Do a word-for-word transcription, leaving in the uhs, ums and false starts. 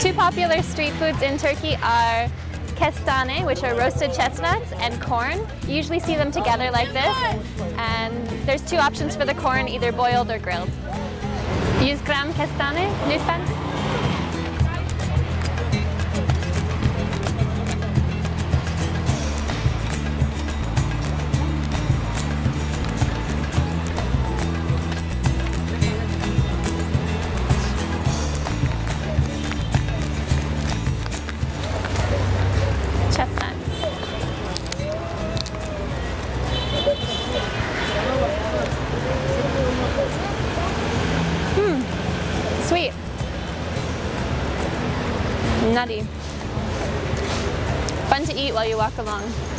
Two popular street foods in Turkey are kestane, which are roasted chestnuts, and corn. You usually see them together like this. And there's two options for the corn, either boiled or grilled. one hundred gram kestane, lütfen. Sweet. Nutty. Fun to eat while you walk along.